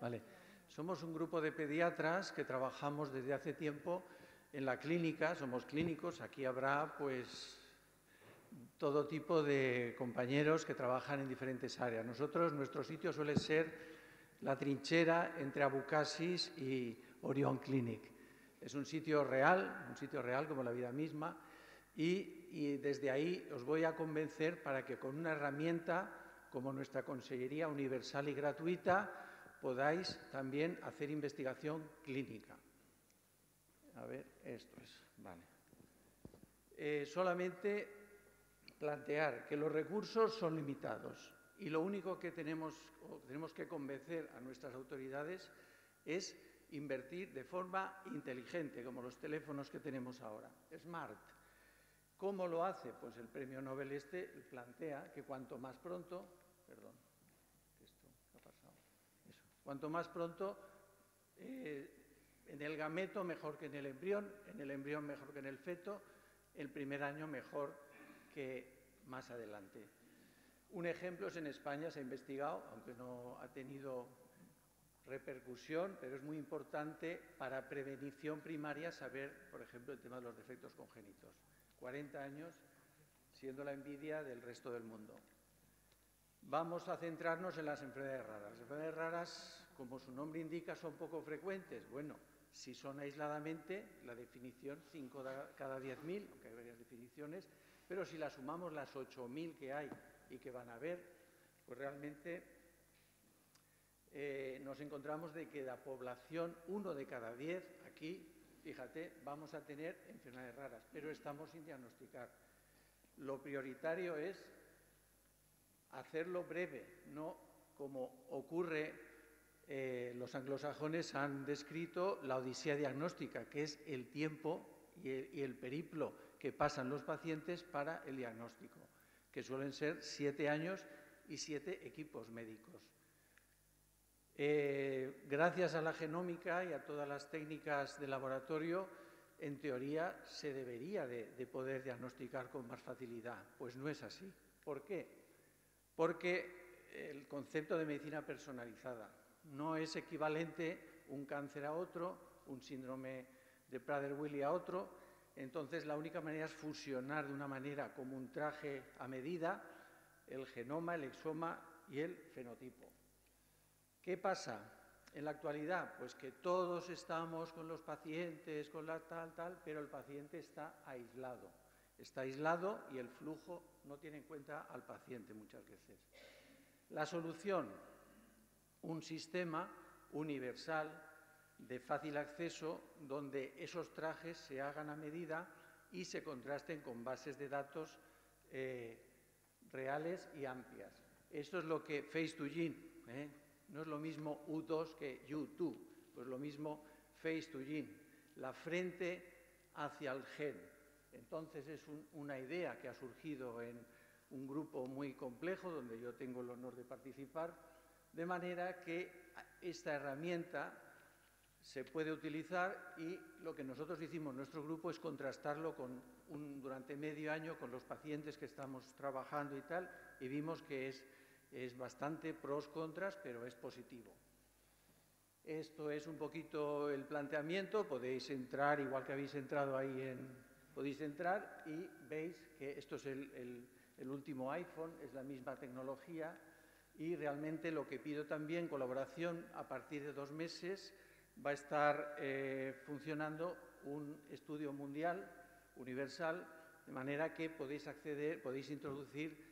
Vale. Somos un grupo de pediatras que trabajamos desde hace tiempo en la clínica, somos clínicos, aquí habrá pues todo tipo de compañeros que trabajan en diferentes áreas. Nosotros, nuestro sitio suele ser la trinchera entre Abucasis y Orion Clinic. Es un sitio real como la vida misma, y desde ahí os voy a convencer para que con una herramienta como nuestra consellería universal y gratuita podáis también hacer investigación clínica. A ver, esto es, vale. Solamente plantear que los recursos son limitados y lo único que tenemos que convencer a nuestras autoridades es invertir de forma inteligente, como los teléfonos que tenemos ahora, smart. ¿Cómo lo hace? Pues el premio Nobel este plantea que cuanto más pronto, perdón, esto, ¿qué ha pasado? Eso. Cuanto más pronto, en el gameto mejor que en el embrión mejor que en el feto, el primer año mejor que más adelante. Un ejemplo es en España, se ha investigado, aunque no ha tenido repercusión, pero es muy importante para prevención primaria saber, por ejemplo, el tema de los defectos congénitos. 40 años siendo la envidia del resto del mundo. Vamos a centrarnos en las enfermedades raras. Las enfermedades raras, como su nombre indica, son poco frecuentes. Bueno, si son aisladamente, la definición 5 cada 10.000, aunque hay varias definiciones, pero si la sumamos las 8.000 que hay y que van a haber, pues realmente nos encontramos de que la población, 1 de cada 10, aquí, fíjate, vamos a tener enfermedades raras, pero estamos sin diagnosticar. Lo prioritario es hacerlo breve, no como ocurre. Los anglosajones han descrito la odisea diagnóstica, que es el tiempo y el periplo que pasan los pacientes para el diagnóstico, que suelen ser 7 años y 7 equipos médicos. Gracias a la genómica y a todas las técnicas de laboratorio, en teoría se debería de poder diagnosticar con más facilidad. Pues no es así. ¿Por qué? Porque el concepto de medicina personalizada no es equivalente un cáncer a otro, un síndrome de Prader-Willi a otro. Entonces, la única manera es fusionar de una manera como un traje a medida el genoma, el exoma y el fenotipo. ¿Qué pasa en la actualidad? Pues que todos estamos con los pacientes, con la tal, pero el paciente está aislado. Está aislado y el flujo no tiene en cuenta al paciente muchas veces. La solución, un sistema universal de fácil acceso donde esos trajes se hagan a medida y se contrasten con bases de datos reales y amplias. Esto es lo que Face2Gene, no es lo mismo U2 que U2, pues lo mismo Face2Gene, la frente hacia el gen. Entonces es una idea que ha surgido en un grupo muy complejo, donde yo tengo el honor de participar, de manera que esta herramienta se puede utilizar y lo que nosotros hicimos, nuestro grupo, es contrastarlo con durante medio año con los pacientes que estamos trabajando y tal, y vimos que es bastante pros, contras, pero es positivo. Esto es un poquito el planteamiento. Podéis entrar, igual que habéis entrado ahí, podéis entrar y veis que esto es el último iPhone, es la misma tecnología y realmente lo que pido también, colaboración, a partir de 2 meses va a estar funcionando un estudio mundial, universal, de manera que podéis acceder, podéis introducir